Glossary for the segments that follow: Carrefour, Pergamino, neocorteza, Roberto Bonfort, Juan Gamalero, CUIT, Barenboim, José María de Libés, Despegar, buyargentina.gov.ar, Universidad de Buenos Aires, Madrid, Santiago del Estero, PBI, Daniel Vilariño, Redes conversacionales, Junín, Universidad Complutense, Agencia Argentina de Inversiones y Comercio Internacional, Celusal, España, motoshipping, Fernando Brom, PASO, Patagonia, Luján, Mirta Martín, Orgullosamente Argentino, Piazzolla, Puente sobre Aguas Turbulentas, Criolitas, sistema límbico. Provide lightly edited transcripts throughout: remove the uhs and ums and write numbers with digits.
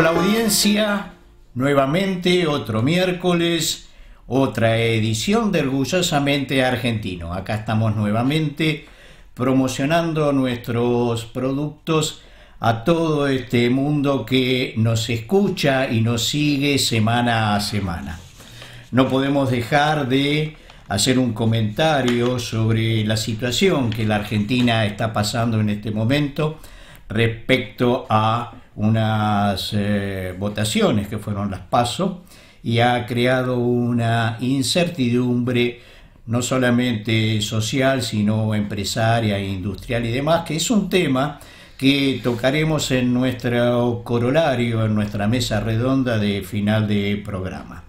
Hola audiencia, nuevamente otro miércoles, otra edición de Orgullosamente Argentino. Acá estamos nuevamente promocionando nuestros productos a todo este mundo que nos escucha y nos sigue semana a semana. No podemos dejar de hacer un comentario sobre la situación que la Argentina está pasando en este momento respecto a unas votaciones que fueron las PASO y ha creado una incertidumbre no solamente social sino empresaria, industrial y demás, que es un tema que tocaremos en nuestro corolario, en nuestra mesa redonda de final de programa.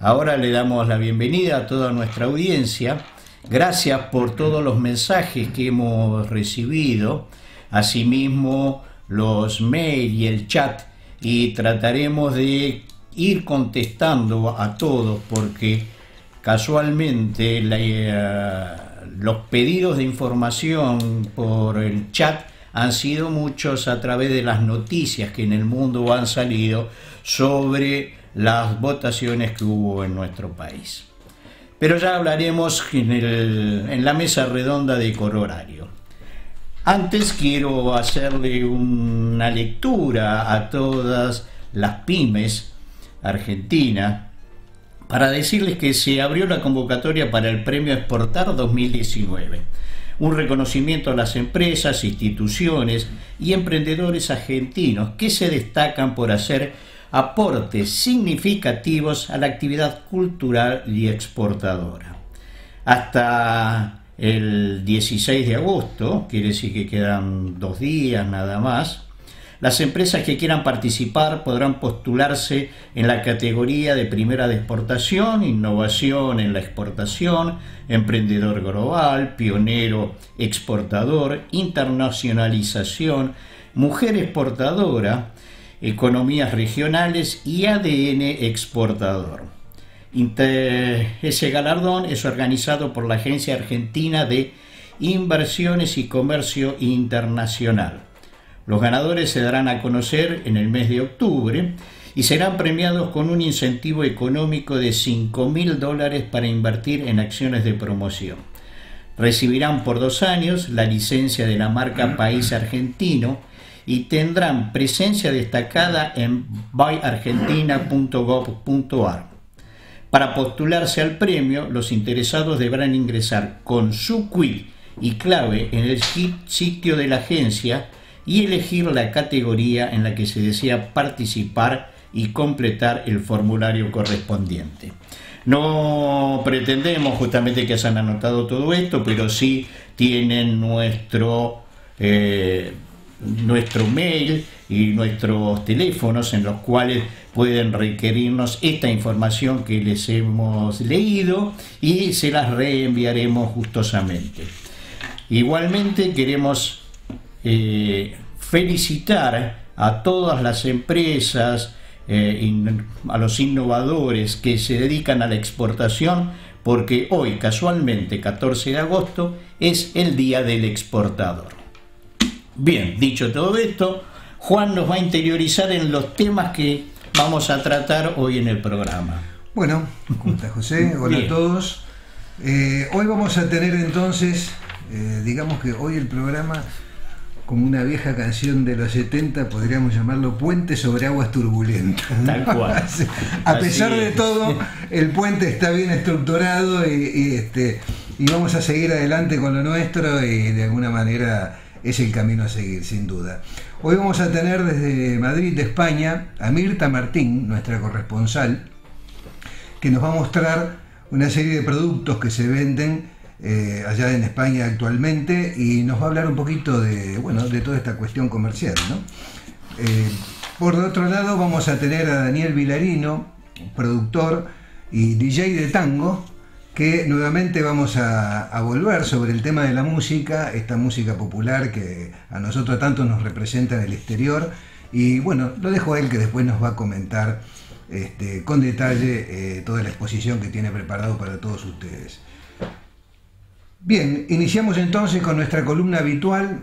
Ahora le damos la bienvenida a toda nuestra audiencia. Gracias por todos los mensajes que hemos recibido, asimismo los mails y el chat, y trataremos de ir contestando a todos porque casualmente los pedidos de información por el chat han sido muchos a través de las noticias que en el mundo han salido sobre las votaciones que hubo en nuestro país. Pero ya hablaremos en la mesa redonda de corolario. Antes quiero hacerle una lectura a todas las pymes argentinas para decirles que se abrió la convocatoria para el Premio Exportar 2019, un reconocimiento a las empresas, instituciones y emprendedores argentinos que se destacan por hacer aportes significativos a la actividad cultural y exportadora. Hasta el 16 de agosto, quiere decir que quedan 2 días nada más, las empresas que quieran participar podrán postularse en la categoría de primera de exportación, innovación en la exportación, emprendedor global, pionero exportador, internacionalización, mujer exportadora, economías regionales y ADN exportador. Ese galardón es organizado por la Agencia Argentina de Inversiones y Comercio Internacional. Los ganadores se darán a conocer en el mes de octubre y serán premiados con un incentivo económico de $5.000 para invertir en acciones de promoción. Recibirán por 2 años la licencia de la marca País Argentino y tendrán presencia destacada en buyargentina.gov.ar. Para postularse al premio, los interesados deberán ingresar con su CUIT y clave en el sitio de la agencia y elegir la categoría en la que se desea participar y completar el formulario correspondiente. No pretendemos justamente que hayan anotado todo esto, pero sí tienen nuestro mail y nuestros teléfonos en los cuales pueden requerirnos esta información que les hemos leído y se las reenviaremos gustosamente. Igualmente queremos felicitar a todas las empresas, a los innovadores que se dedican a la exportación, porque hoy, casualmente, 14 de agosto, es el Día del Exportador. Bien, dicho todo esto, Juan nos va a interiorizar en los temas que vamos a tratar hoy en el programa. Bueno, ¿cómo estás, José? Hola a todos. Hoy vamos a tener entonces, digamos que hoy el programa, como una vieja canción de los 70, podríamos llamarlo Puente sobre Aguas Turbulentas. Tal cual. A pesar de todo, el puente está bien estructurado y vamos a seguir adelante con lo nuestro y de alguna manera es el camino a seguir, sin duda. Hoy vamos a tener desde Madrid, de España, a Mirta Martín, nuestra corresponsal, que nos va a mostrar una serie de productos que se venden allá en España actualmente y nos va a hablar un poquito de toda esta cuestión comercial, ¿no? Por otro lado, vamos a tener a Daniel Vilariño, productor y DJ de tango, que nuevamente vamos a volver sobre el tema de la música, esta música popular que a nosotros tanto nos representa en el exterior. Y bueno, lo dejo a él que después nos va a comentar con detalle toda la exposición que tiene preparado para todos ustedes. Bien, iniciamos entonces con nuestra columna habitual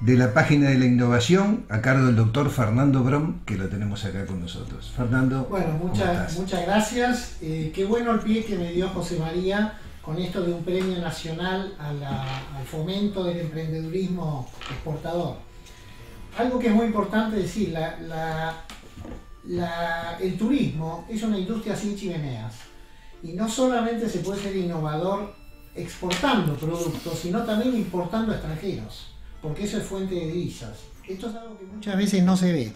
de la página de la innovación a cargo del doctor Fernando Brom, que lo tenemos acá con nosotros. Fernando, bueno, muchas gracias. Qué bueno el pie que me dio José María con esto de un premio nacional a al fomento del emprendedurismo exportador. Algo que es muy importante decir, el turismo es una industria sin chimeneas, y no solamente se puede ser innovador exportando productos, sino también importando extranjeros, porque eso es fuente de divisas. Esto es algo que muchas veces no se ve.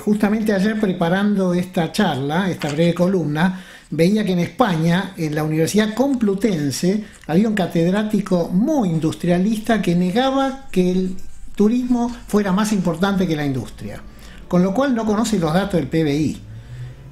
Justamente ayer, preparando esta charla, esta breve columna, veía que en España, en la Universidad Complutense, había un catedrático muy industrialista que negaba que el turismo fuera más importante que la industria, con lo cual no conoce los datos del PBI.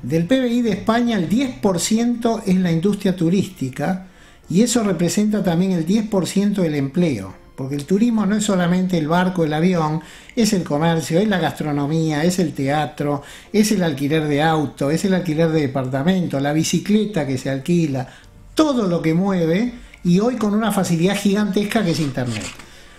Del PBI de España, el 10% es la industria turística, y eso representa también el 10% del empleo. Porque el turismo no es solamente el barco, el avión, es el comercio, es la gastronomía, es el teatro, es el alquiler de auto, es el alquiler de departamento, la bicicleta que se alquila, todo lo que mueve, y hoy con una facilidad gigantesca que es Internet.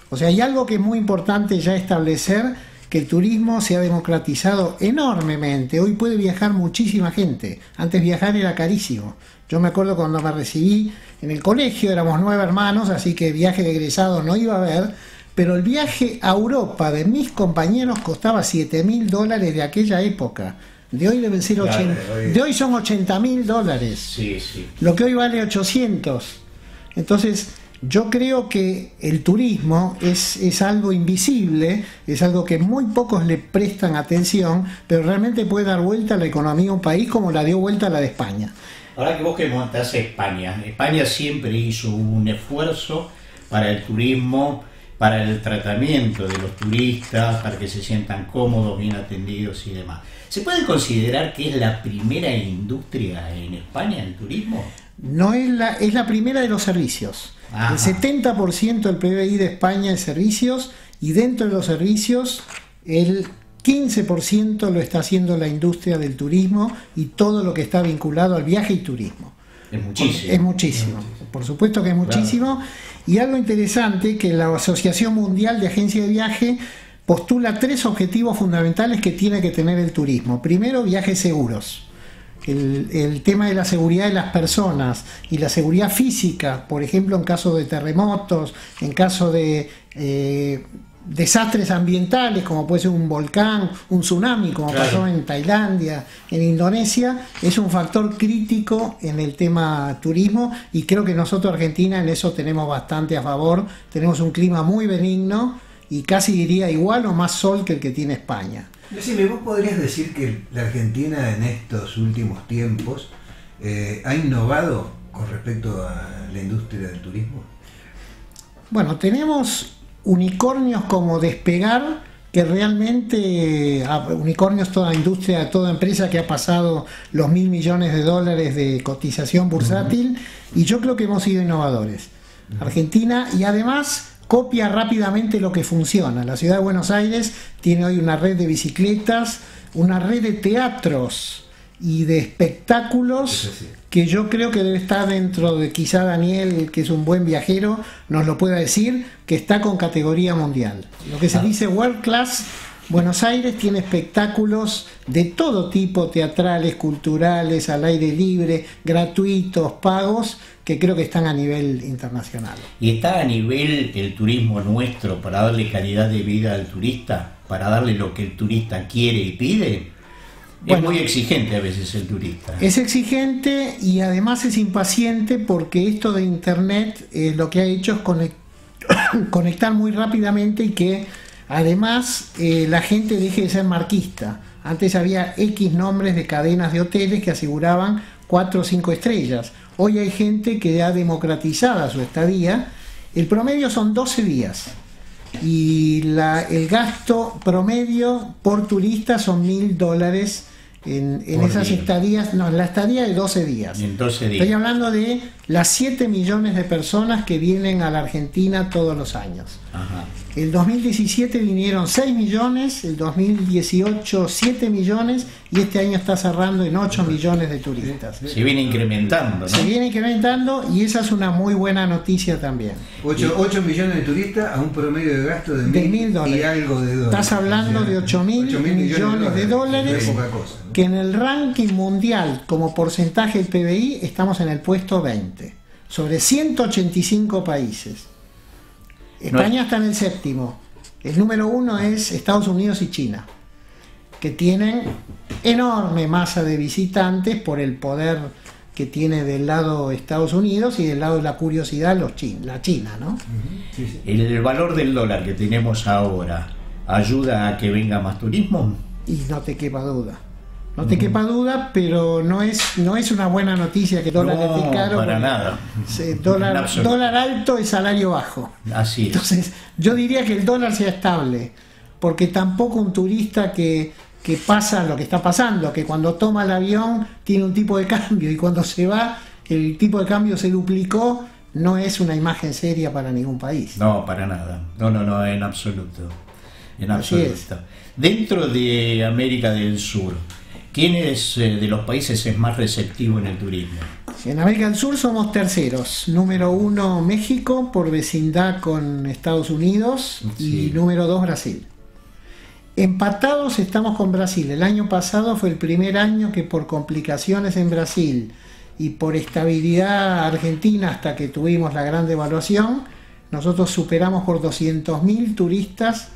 O sea, hay algo que es muy importante ya establecer, que el turismo se ha democratizado enormemente. Hoy puede viajar muchísima gente. Antes viajar era carísimo. Yo me acuerdo cuando me recibí en el colegio, éramos 9 hermanos, así que viaje de egresado no iba a haber, pero el viaje a Europa de mis compañeros costaba $7.000 de aquella época. De hoy deben ser 80, de hoy son $80.000. Sí, sí. Lo que hoy vale 800. Entonces, yo creo que el turismo es algo invisible, es algo que muy pocos le prestan atención, pero realmente puede dar vuelta a la economía de un país como la dio vuelta a la de España. Ahora que vos que montás España, España siempre hizo un esfuerzo para el turismo, para el tratamiento de los turistas, para que se sientan cómodos, bien atendidos y demás. ¿Se puede considerar que es la primera industria en España el turismo? No es es la primera de los servicios. Ajá. El 70% del PBI de España es servicios, y dentro de los servicios el 15% lo está haciendo la industria del turismo y todo lo que está vinculado al viaje y turismo. Es muchísimo. Es muchísimo, por supuesto que es muchísimo. Claro. Y algo interesante, que la Asociación Mundial de Agencias de Viaje postula 3 objetivos fundamentales que tiene que tener el turismo. Primero, viajes seguros. El tema de la seguridad de las personas y la seguridad física, por ejemplo, en caso de terremotos, en caso de desastres ambientales, como puede ser un volcán, un tsunami, como claro, pasó en Tailandia, en Indonesia, es un factor crítico en el tema turismo, y creo que nosotros, Argentina, en eso tenemos bastante a favor. Tenemos un clima muy benigno y casi diría igual o más sol que el que tiene España. Decime, ¿vos podrías decir que la Argentina en estos últimos tiempos ha innovado con respecto a la industria del turismo? Bueno, tenemos unicornios como Despegar, que realmente, unicornios toda industria, toda empresa que ha pasado los $1.000 millones de cotización bursátil, y yo creo que hemos sido innovadores. Argentina, y además copia rápidamente lo que funciona. La ciudad de Buenos Aires tiene hoy una red de bicicletas, una red de teatros y de espectáculos que yo creo que debe estar dentro de, quizá Daniel, que es un buen viajero, nos lo pueda decir, que está con categoría mundial. Lo que se dice World Class. Buenos Aires tiene espectáculos de todo tipo, teatrales, culturales, al aire libre, gratuitos, pagos, que creo que están a nivel internacional. ¿Y está a nivel el turismo nuestro para darle calidad de vida al turista? ¿Para darle lo que el turista quiere y pide? Bueno, es muy exigente a veces el turista. Es exigente y además es impaciente, porque esto de Internet lo que ha hecho es conectar muy rápidamente, y que además la gente deje de ser marquista. Antes había X nombres de cadenas de hoteles que aseguraban 4 o 5 estrellas. Hoy hay gente que ha democratizado su estadía. El promedio son 12 días. Y el gasto promedio por turista son $1.000 en esas estadías, no, la estadía de 12 días. En 12 días. Estoy hablando de las 7 millones de personas que vienen a la Argentina todos los años. Ajá. El 2017 vinieron 6 millones, el 2018 7 millones y este año está cerrando en 8 millones de turistas. Se viene incrementando, ¿no? Se viene incrementando y esa es una muy buena noticia también. 8 millones de turistas a un promedio de gasto de $1.000 y algo de dólares. Estás hablando de 8.000 millones de dólares, no es poca cosa, ¿no? Que en el ranking mundial como porcentaje del PBI estamos en el puesto 20, sobre 185 países. España está en el 7º. El número 1 es Estados Unidos y China, que tienen enorme masa de visitantes por el poder que tiene del lado de Estados Unidos y del lado de la curiosidad la China, ¿no? Sí, sí. El valor del dólar que tenemos ahora ayuda a que venga más turismo. Y no te quepa duda. No te quepa duda, pero no es una buena noticia que el dólar esté caro. No, para nada. Dólar alto y salario bajo. Así es. Entonces, yo diría que el dólar sea estable, porque tampoco un turista que pasa lo que está pasando, que cuando toma el avión tiene un tipo de cambio y cuando se va el tipo de cambio se duplicó, no es una imagen seria para ningún país. No, para nada. No, en absoluto. En absoluto. Así es. Dentro de América del Sur, ¿quién de los países es más receptivo en el turismo? En América del Sur somos terceros. Número 1 México, por vecindad con Estados Unidos, sí. Y número 2 Brasil. Empatados estamos con Brasil. El año pasado fue el primer año que por complicaciones en Brasil y por estabilidad argentina hasta que tuvimos la gran devaluación, nosotros superamos por 200.000 turistas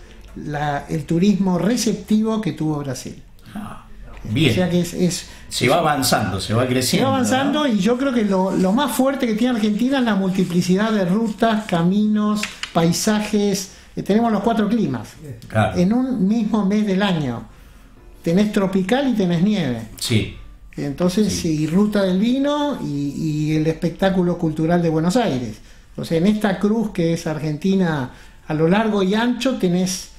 el turismo receptivo que tuvo Brasil. Ah. Bien. O sea que se va avanzando, se va creciendo. Se va avanzando, ¿no? Y yo creo que lo más fuerte que tiene Argentina es la multiplicidad de rutas, caminos, paisajes. Tenemos los 4 climas. Claro. En un mismo mes del año. Tenés tropical y tenés nieve. Sí. Entonces, sí. Y ruta del vino y el espectáculo cultural de Buenos Aires. O sea, en esta cruz que es Argentina, a lo largo y ancho tenés...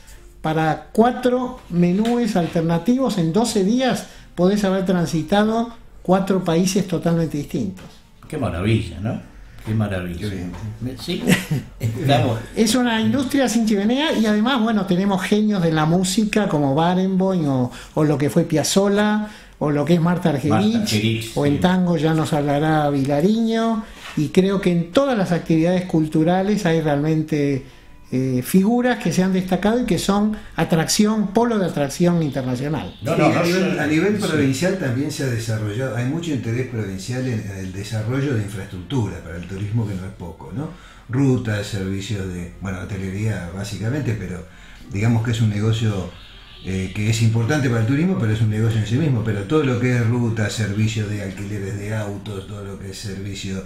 Para 4 menúes alternativos en 12 días podés haber transitado 4 países totalmente distintos. Qué maravilla, ¿no? Qué maravilla. Sí. Es una industria sin chimenea y además, bueno, tenemos genios de la música como Barenboim o lo que fue Piazzolla o lo que es Marta Argerich, o en tango ya nos hablará Vilariño, y creo que en todas las actividades culturales hay realmente... figuras que se han destacado y que son atracción, polo de atracción internacional. A nivel provincial también se ha desarrollado, hay mucho interés provincial en el desarrollo de infraestructura para el turismo, que no es poco, ¿no? Rutas, servicios de, bueno, hotelería básicamente, pero digamos que es un negocio que es importante para el turismo, pero es un negocio en sí mismo, pero todo lo que es rutas, servicios de alquileres de autos, todo lo que es servicio...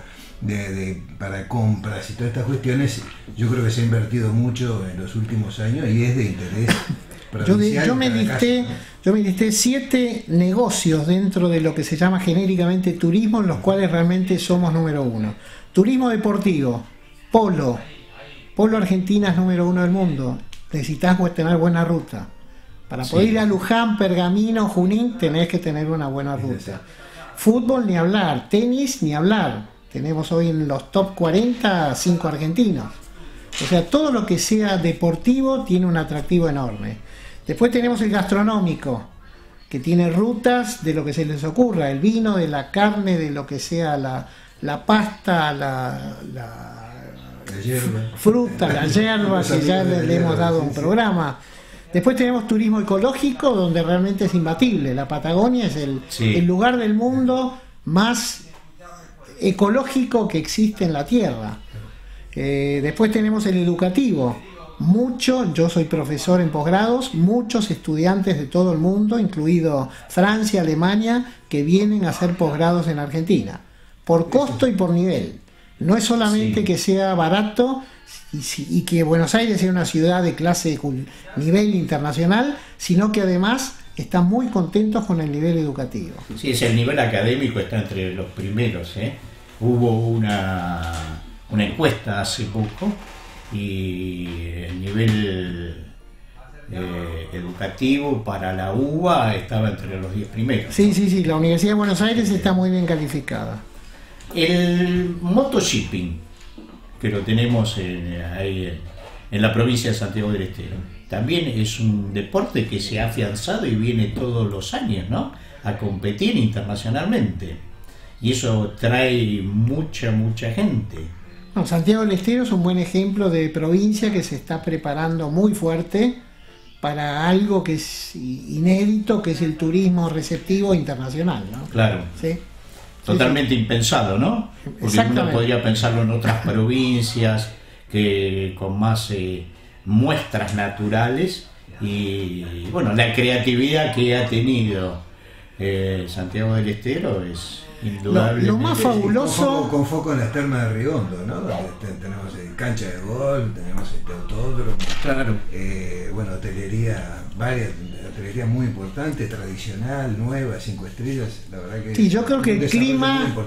para compras y todas estas cuestiones, yo creo que se ha invertido mucho en los últimos años y es de interés provincial. Yo me listé 7 negocios dentro de lo que se llama genéricamente turismo, en los cuales realmente somos número 1. Turismo deportivo, polo Argentina es número 1 del mundo. Necesitas tener buena ruta. Para poder ir a Luján, Pergamino, Junín, tenés que tener una buena ruta. Fútbol ni hablar, tenis ni hablar. Tenemos hoy en los top 40 5 argentinos. O sea, todo lo que sea deportivo tiene un atractivo enorme. Después tenemos el gastronómico, que tiene rutas de lo que se les ocurra, el vino, de la carne, de lo que sea la pasta, la hierba. Fruta, la hierba, que ya le hemos dado un programa. Después tenemos turismo ecológico, donde realmente es imbatible. La Patagonia es el lugar del mundo más... ecológico que existe en la tierra. Después tenemos el educativo. Yo soy profesor en posgrados, muchos estudiantes de todo el mundo, incluido Francia, Alemania, que vienen a hacer posgrados en Argentina. Por costo y por nivel. No es solamente que sea barato y que Buenos Aires sea una ciudad de clase nivel internacional, sino que además... están muy contentos con el nivel educativo. Sí, es el nivel académico, está entre los primeros, ¿eh? Hubo una encuesta hace poco y el nivel educativo para la UBA estaba entre los 10 primeros. Sí, ¿no? Sí, sí, la Universidad de Buenos Aires está muy bien calificada. El motoshipping, que lo tenemos en la provincia de Santiago del Estero, también es un deporte que se ha afianzado y viene todos los años, ¿no?, a competir internacionalmente. Y eso trae mucha gente. No, Santiago del Estero es un buen ejemplo de provincia que se está preparando muy fuerte para algo que es inédito, que es el turismo receptivo internacional, ¿no? Claro. ¿Sí? Totalmente sí, sí. Impensado, ¿no? Porque uno podría pensarlo en otras provincias que con más muestras naturales y, bueno, la creatividad que ha tenido Santiago del Estero es indudable. Lo más fabuloso... Con foco en la externa de Rigondo, ¿no? Tenemos cancha de golf, tenemos este autódromo, claro. Bueno, hotelería, varias, hotelería muy importante, tradicional, nueva, 5 estrellas, la verdad que... Sí, yo creo que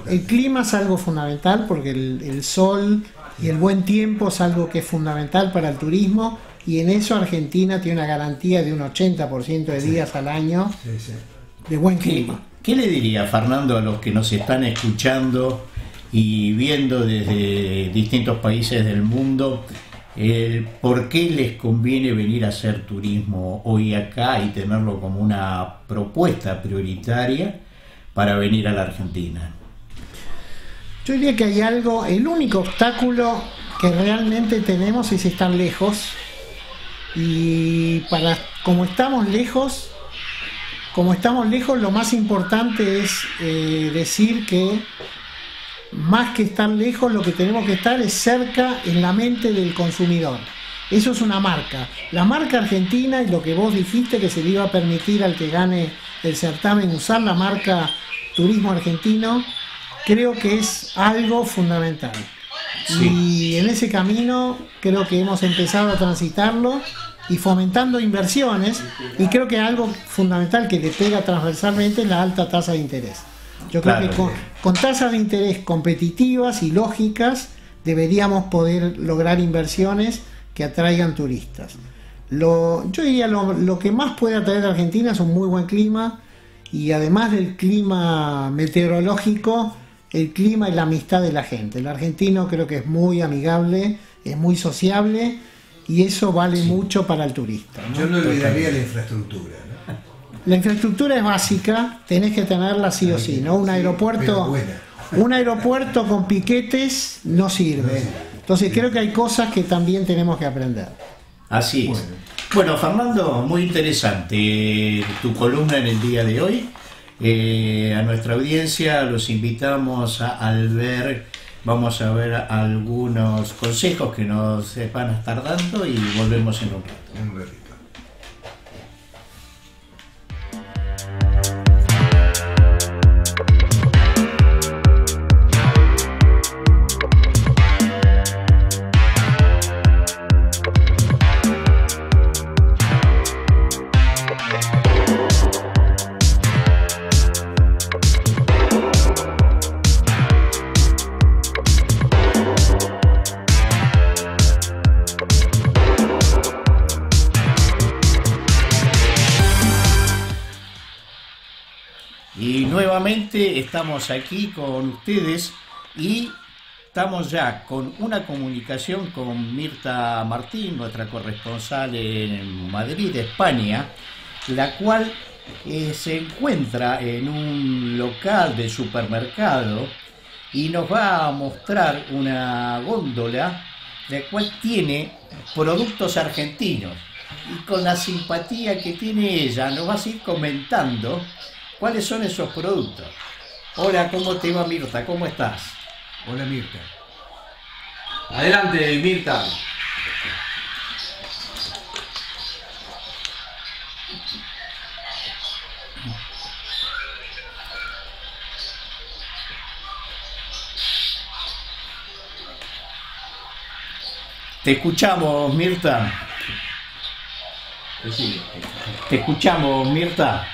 el clima es algo fundamental porque el sol y el buen tiempo es algo que es fundamental para el turismo y en eso Argentina tiene una garantía de un 80% de días sí. al año sí, sí. de buen clima. ¿Qué le diría, Fernando, a los que nos están escuchando y viendo desde distintos países del mundo, por qué les conviene venir a hacer turismo hoy acá y tenerlo como una propuesta prioritaria para venir a la Argentina? Yo diría que hay algo, el único obstáculo que realmente tenemos es estar lejos y para como estamos lejos, lo más importante es decir que más que estar lejos, lo que tenemos que estar es cerca en la mente del consumidor. Eso es una marca. La marca argentina y lo que vos dijiste que se le iba a permitir al que gane el certamen usar la marca Turismo Argentino, creo que es algo fundamental. Sí. Y en ese camino creo que hemos empezado a transitarlo y fomentando inversiones, y creo que algo fundamental que le pega transversalmente es la alta tasa de interés. Yo creo que con tasas de interés competitivas y lógicas deberíamos poder lograr inversiones que atraigan turistas. Yo diría lo que más puede atraer a Argentina es un muy buen clima, y además del clima meteorológico, el clima y la amistad de la gente. El argentino creo que es muy amigable, es muy sociable, y eso vale sí. mucho para el turista, ¿no? Yo no olvidaría la infraestructura, ¿no? La infraestructura es básica, tenés que tenerla sí o sí, ¿no? Un aeropuerto con piquetes no sirve. Entonces creo que hay cosas que también tenemos que aprender. Así es. Bueno, Fernando, muy interesante tu columna en el día de hoy. A nuestra audiencia los invitamos al ver... Vamos a ver algunos consejos que nos van a estar dando y volvemos en un rato. En un ratito. Estamos aquí con ustedes y estamos ya con una comunicación con Mirta Martín, nuestra corresponsal en Madrid, España, la cual se encuentra en un local de supermercado y nos va a mostrar una góndola la cual tiene productos argentinos y con la simpatía que tiene ella nos va a ir comentando cuáles son esos productos. Hola, ¿cómo te va, Mirta? ¿Cómo estás? Hola, Mirta. Adelante, Mirta. Te escuchamos, Mirta. Sí. Te escuchamos, Mirta.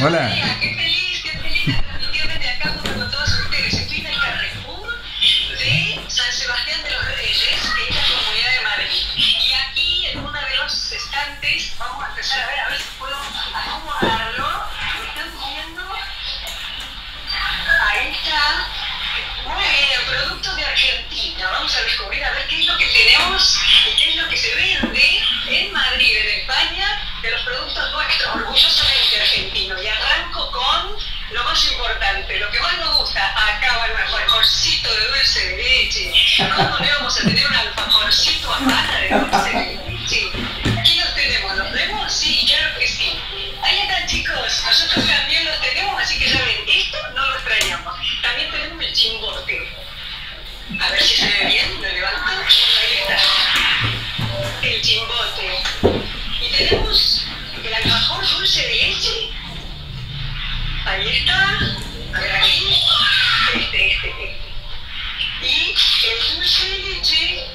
Hola. Qué feliz transmitir desde acá junto con todos ustedes. Estoy en el Carrefour de Argentina. Vamos a descubrir a ver qué es lo que tenemos y qué es lo que se vende en Madrid, en España, de los productos nuestros, orgullosamente argentinos. Y arranco con lo más importante, lo que más nos gusta. Acá va el alfajorcito de dulce de leche. ¿Cómo le vamos a tener un alfajorcito a mano de dulce de leche? Aquí los tenemos. ¿Los vemos? Sí, claro que sí. Ahí están, chicos. Nosotros también los tenemos, así que ya ven, esto no lo extrañamos. También tenemos el chimbote. A ver si se ve bien, lo levanto. Ahí está. El chimbote. Y tenemos el alfajor dulce de leche. Ahí está. A ver aquí. Este. Y el dulce de leche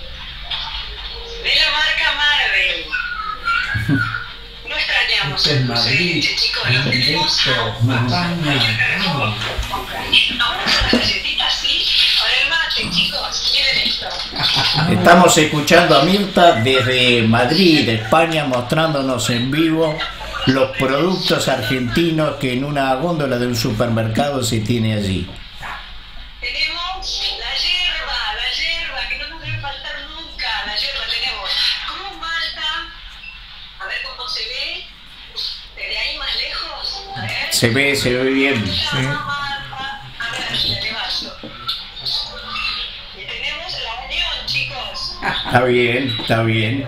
de la marca Marvel. No extrañamos el dulce de leche, chicos. Lo tenemos. Ahora son las galletitas, sí. Ahora el mate, chicos. Miren esto. Estamos escuchando a Mirta desde Madrid, España, mostrándonos en vivo los productos argentinos que en una góndola de un supermercado se tiene allí. Tenemos la yerba, que no nos debe faltar nunca. La yerba tenemos Cruz Malta, a ver cómo se ve, desde ahí más lejos, a ver. Se ve bien. La malta, a ver, aquí le vaso. Y tenemos la unión, chicos. Está bien.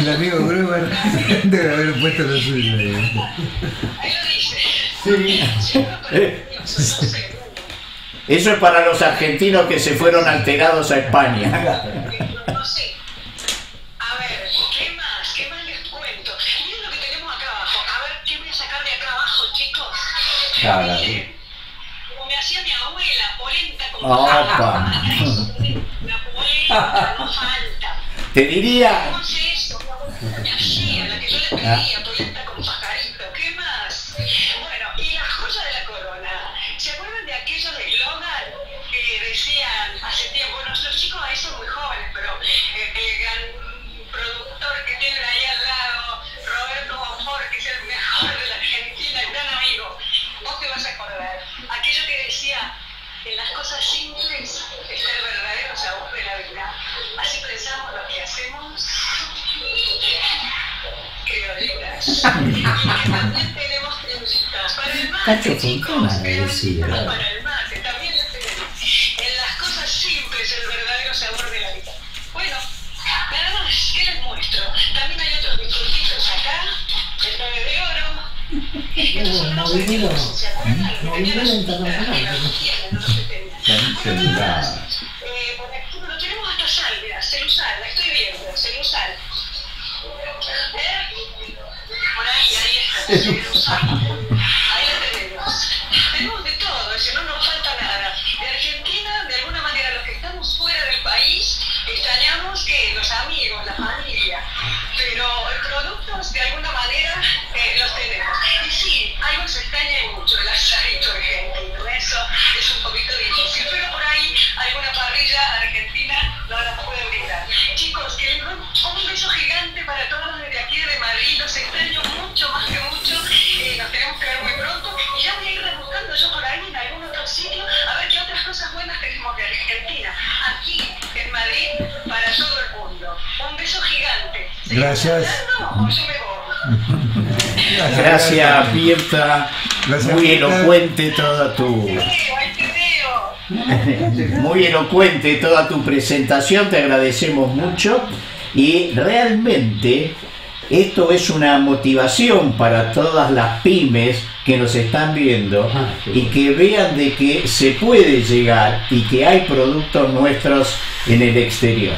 El amigo Gruber debe haber puesto lo suyo. Ahí lo dice. Sí. Eso es para los argentinos que se fueron alterados a España. No sé. A ver, ¿qué más les cuento? Miren lo que tenemos acá abajo. A ver, ¿qué voy a sacar de acá abajo, chicos? Miren, como me hacía mi abuela, polenta con papa. La polenta no falta. Te diría. ¿Cómo es eso? La hacía, la que yo le pedía, polenta con pajarito. ¿Qué más? Bueno, y la joya de la corona. ¿Se acuerdan de aquello de eslogan que decían hace tiempo? Bueno, los chicos ahí son muy jóvenes, pero el gran productor que tienen ahí al lado, Roberto Bonfort, que es el mejor de la Argentina, el gran amigo, vos te vas a acordar. Aquello que decía: en las cosas simples está el verdadero sabor de la vida. Así pensamos lo que hacemos. Criolitas. Y también tenemos criolitas para el mate, chicos. Criolitas para el mate. También lo tenemos. En las cosas simples el verdadero sabor de la vida. Bueno, nada más. ¿Qué les muestro? También hay otros bizcochitos acá. El 9 de oro. Estos son los antiguos, ¿se acuerdan? Los que tenían los 70. Lo tenemos hasta sal, mira, celusal, la estoy viendo, celusal. Por ahí está, celusal. Ahí la tenemos. Tenemos de todo, si no nos falta nada. De Argentina, de alguna manera, los que estamos fuera del país, extrañamos que los amigos, la familia, pero productos de alguna manera los tenemos. Y sí, algo se extraña y mucho, el asadito argentino, eso es un poquito difícil, pero por ahí alguna parrilla argentina no la puede brindar. Chicos, un beso gigante para todos desde aquí de Madrid, los extraño mucho, más que mucho, nos tenemos que ver muy pronto, y ya voy a ir rebuscando yo por ahí en algún otro sitio, a ver qué otras cosas buenas tenemos de Argentina, aquí en Madrid, para todo el mundo. Un beso gigante. Gracias. Gracias, Mirta. Muy elocuente toda tu... Muy elocuente toda tu presentación, te agradecemos mucho. Y realmente esto es una motivación para todas las pymes que nos están viendo y que vean de que se puede llegar y que hay productos nuestros en el exterior.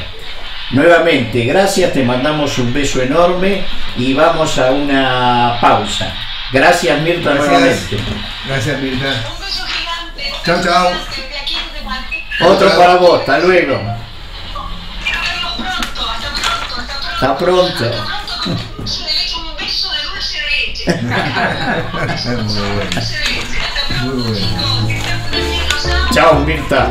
Nuevamente, gracias, te mandamos un beso enorme y vamos a una pausa. Gracias, Mirta, nuevamente. Gracias, Mirta. Un beso gigante. Chao, chao. Otro para vos, hasta luego. Hasta pronto. Muy bueno. Chao, Mirta.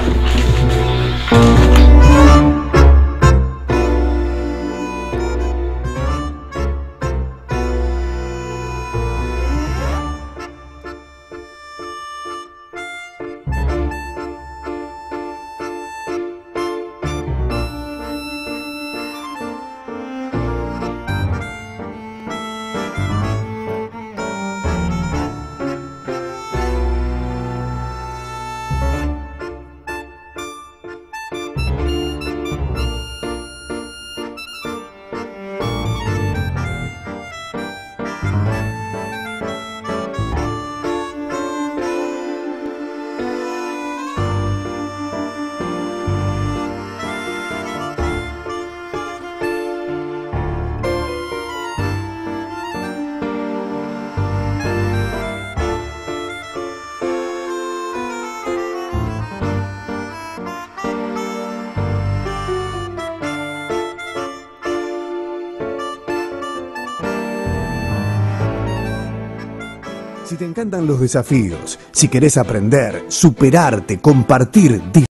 Si te encantan los desafíos, si querés aprender, superarte, compartir,